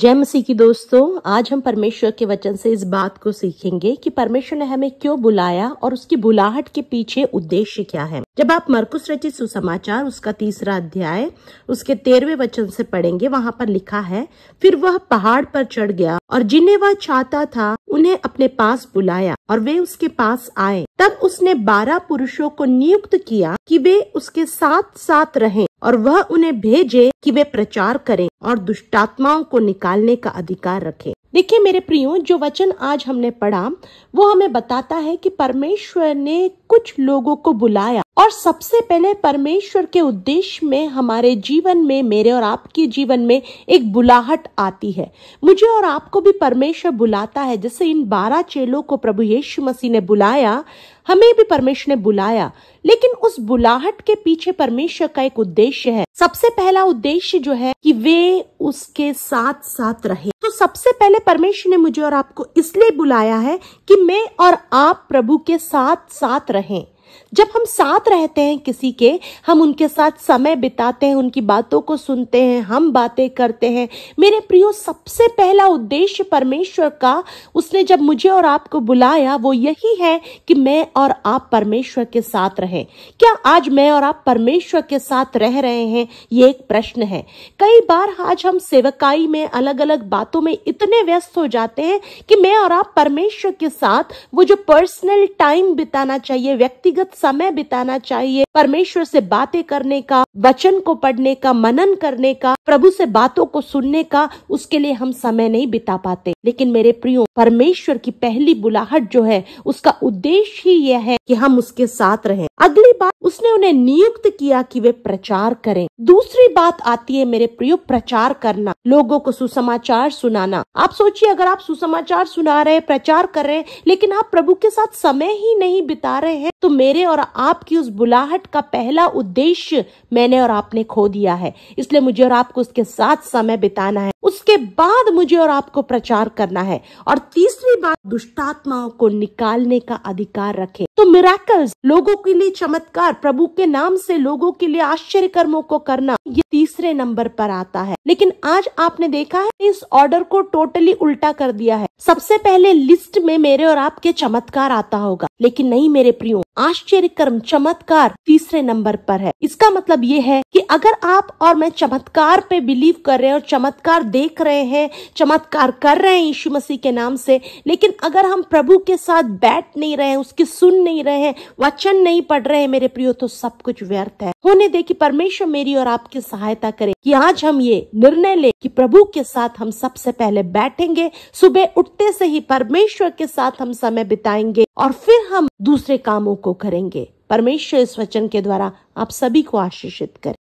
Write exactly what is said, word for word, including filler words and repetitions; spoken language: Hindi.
जय मसीह की दोस्तों, आज हम परमेश्वर के वचन से इस बात को सीखेंगे कि परमेश्वर ने हमें क्यों बुलाया और उसकी बुलाहट के पीछे उद्देश्य क्या है। जब आप मरकुस रचित सुसमाचार उसका तीसरा अध्याय उसके तेरहवें वचन से पढ़ेंगे, वहाँ पर लिखा है, फिर वह पहाड़ पर चढ़ गया और जिन्हें वह चाहता था उन्हें अपने पास बुलाया और वे उसके पास आए। तब उसने बारह पुरुषों को नियुक्त किया कि वे उसके साथ साथ रहें और वह उन्हें भेजे कि वे प्रचार करें और दुष्टात्माओं को निकालने का अधिकार रखें। देखिए मेरे प्रियो, जो वचन आज हमने पढ़ा वो हमें बताता है कि परमेश्वर ने कुछ लोगों को बुलाया और सबसे पहले परमेश्वर के उद्देश्य में हमारे जीवन में, मेरे और आपके जीवन में एक बुलाहट आती है। मुझे और आपको भी परमेश्वर बुलाता है। जैसे इन बारह चेलों को प्रभु यीशु मसीह ने बुलाया, हमें भी परमेश्वर ने बुलाया, लेकिन उस बुलाहट के पीछे परमेश्वर का एक उद्देश्य है। सबसे पहला उद्देश्य जो है कि वे उसके साथ साथ रहे। तो सबसे पहले परमेश्वर ने मुझे और आपको इसलिए बुलाया है कि मैं और आप प्रभु के साथ साथ रहें। जब हम साथ रहते हैं किसी के, हम उनके साथ समय बिताते हैं, उनकी बातों को सुनते हैं, हम बातें करते हैं। मेरे प्रियो, सबसे पहला उद्देश्य परमेश्वर का, उसने जब मुझे और आपको बुलाया, वो यही है कि मैं और आप परमेश्वर के साथ रहें। क्या आज मैं और आप परमेश्वर के साथ रह रहे हैं? ये एक प्रश्न है। कई बार आज हम सेवकाई में, अलग अलग बातों में इतने व्यस्त हो जाते हैं कि मैं और आप परमेश्वर के साथ वो जो पर्सनल टाइम बिताना चाहिए, व्यक्तिगत समय बिताना चाहिए, परमेश्वर से बातें करने का, वचन को पढ़ने का, मनन करने का, प्रभु से बातों को सुनने का, उसके लिए हम समय नहीं बिता पाते। लेकिन मेरे प्रियो, परमेश्वर की पहली बुलाहट जो है उसका उद्देश्य ही यह है कि हम उसके साथ रहें। अगली बात, उसने उन्हें नियुक्त किया कि वे प्रचार करें। दूसरी बात आती है मेरे प्रियो, प्रचार करना, लोगों को सुसमाचार सुनाना। आप सोचिए, अगर आप सुसमाचार सुना रहे, प्रचार कर रहे, लेकिन आप प्रभु के साथ समय ही नहीं बिता रहे हैं, तो मेरे और आपकी उस बुलाहट का पहला उद्देश्य मैंने और आपने खो दिया है। इसलिए मुझे और आपको उसके साथ समय बिताना है, उसके बाद मुझे और आपको प्रचार करना है। और तीसरी बात, दुष्टात्माओं को निकालने का अधिकार रखें। तो मिरेकल्स, लोगों के लिए चमत्कार, प्रभु के नाम से लोगों के लिए आश्चर्य कर्मों को करना, ये तीसरे नंबर पर आता है। लेकिन आज आपने देखा है इस ऑर्डर को टोटली उल्टा कर दिया है। सबसे पहले लिस्ट में मेरे और आपके चमत्कार आता होगा, लेकिन नहीं मेरे प्रियो, आश्चर्य कर्म, चमत्कार तीसरे नंबर पर है। इसका मतलब ये है कि अगर आप और मैं चमत्कार पे बिलीव कर रहे हैं और चमत्कार देख रहे हैं, चमत्कार कर रहे हैं यीशु मसीह के नाम से, लेकिन अगर हम प्रभु के साथ बैठ नहीं रहे हैं, उसकी सुन नहीं रहे हैं, वचन नहीं पढ़ रहे हैं मेरे प्रियो, तो सब कुछ व्यर्थ है। होने दे कि परमेश्वर मेरी और आपकी सहायता करे कि आज हम ये निर्णय ले कि प्रभु के साथ हम सबसे पहले बैठेंगे, सुबह उठते से ही परमेश्वर के साथ हम समय बिताएंगे और फिर हम दूसरे कामों को करेंगे। परमेश्वर इस वचन के द्वारा आप सभी को आशीषित करे।